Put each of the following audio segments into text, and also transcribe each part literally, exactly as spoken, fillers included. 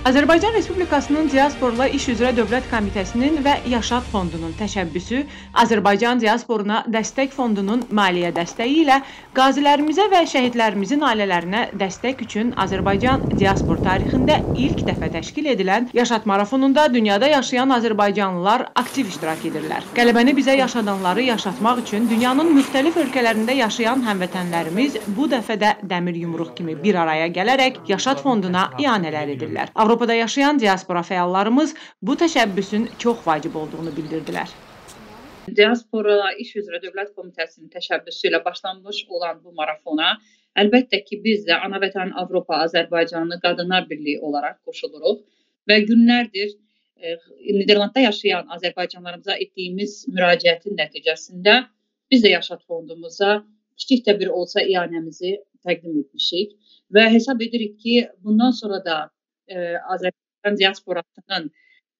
Azərbaycan Respublikasının diasporla iş üzrə Dövlət Komitəsinin və Yaşat Fondunun təşəbbüsü Azərbaycan diasporuna dəstək fondunun maliyyə dəstəyi ilə qazilərimizə və şəhidlərimizin ailələrinə dəstək üçün Azərbaycan diaspor tarixində ilk dəfə təşkil edilən Yaşat Marafonunda dünyada yaşayan azərbaycanlılar aktiv iştirak edirlər. Qələbəni bizə yaşadanları yaşatmaq üçün dünyanın müxtəlif ölkələrində yaşayan həmvətənlərimiz bu dəfə də dəmir yumruq kimi bir araya gələrək Yaşat Fonduna ianələr edirlər. Avropada yaşayan diaspora fəallarımız bu təşəbbüsün çox vacib olduğunu bildirdilər. Diaspora İş üzrə Dövlət Komitəsinin təşəbbüsü ilə başlanmış olan bu marafona əlbəttə ki, biz də ana vətən Avropa Azərbaycanlı Qadınlar Birliyi olaraq qoşuluruq və günlərdir e, Niderlandda yaşayan Azərbaycanlarımıza etdiyimiz müraciətin nəticəsində biz də Yaşat Fondumuza kiçik də bir olsa ianəmizi təqdim etmişik və hesab edirik ki, bundan sonra da Azərbaycan diasporasının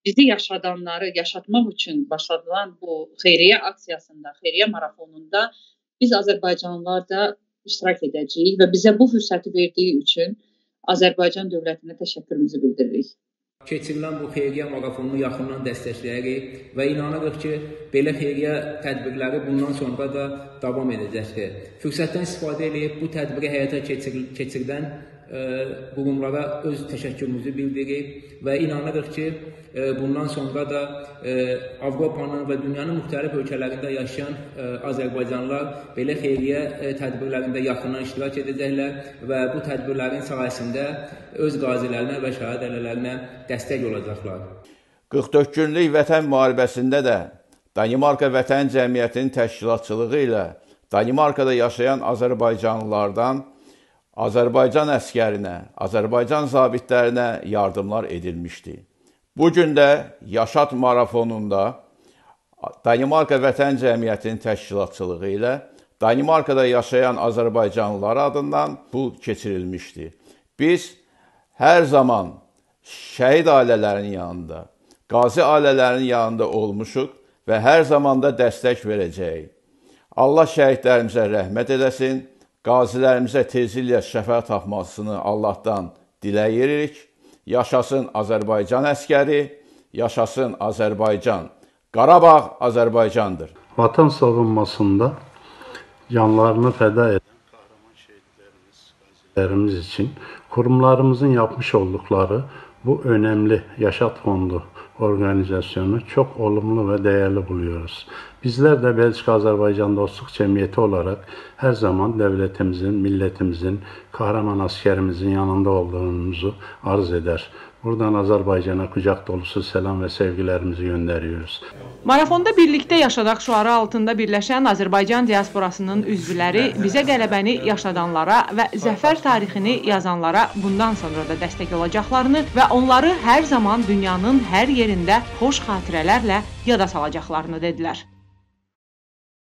bizi yaşadanları yaşatmaq üçün başladılan bu xeyriyyə aksiyasında, xeyriyyə marafonunda biz Azərbaycanlılar da iştirak edəcəyik və bizə bu fürsəti verdiyi üçün Azərbaycan dövlətinə təşəkkürümüzü bildiririk. Keçirilən bu xeyriyyə marafonunu yaxından dəstəkləyirik və inanırıq ki, belə xeyriyyə tədbirləri bundan sonra da davam edəcəkdir. Fürsətdən istifadə edib bu tədbiri həyata keçir keçirdən qurumlara öz təşəkkürümüzü bildirib və inanırıq ki, bundan sonra da Avropanın və dünyanın müxtəlif ölkələrində yaşayan azərbaycanlılar belə xeyriyyə tədbirlərində yaxından iştirak edəcəklər və bu tədbirlərin sayəsində öz qazilərinə və şəhid ailələrinə dəstək olacaqlar. qırx dörd günlük vətən müharibəsində də Danimarka Vətən Cəmiyyətinin təşkilatçılığı ilə Danimarkada yaşayan azərbaycanlılardan Azərbaycan əskərinə, Azərbaycan zabitlərinə yardımlar edilmişdi. Bugün də Yaşat Marafonunda Danimarka Vətən Cəmiyyətinin təşkilatçılığı ilə Danimarkada yaşayan azərbaycanlılar adından bu keçirilmişdi. Biz hər zaman şəhid ailələrinin yanında, qazi ailələrinin yanında olmuşuq və hər zaman da dəstək verəcəyik. Allah şəhidlərimizə rəhmət edəsin. Qazilərimizə tezliklə şəfa tapmasını Allahdan diləyirik. Yaşasın Azərbaycan əskəri, yaşasın Azərbaycan. Qarabağ Azərbaycandır. Vatan savunmasında canlarını fəda edən qəhrəman şəhidlərimiz üçün qurumlarımızın yapmış olduqları bu önemli Yaşat Fondu organizasyonu çok olumlu ve değerli buluyoruz. Bizler de Belçika-Azerbaycan Dostluk Cemiyeti olarak her zaman devletimizin, milletimizin, kahraman askerimizin yanında olduğumuzu arz eder. Buradan Azərbaycana kucak dolusu selam ve sevgilerimizi gönderiyoruz. Marafonda birlikdə yaşadaq şüarı altında birləşən Azərbaycan diasporasının üzvləri bizə qələbəni yaşadanlara və zəfər tarixini yazanlara bundan sonra da dəstək olacaqlarını və onları hər zaman dünyanın hər yerində xoş xatirələrlə yada salacaqlarını dedilər.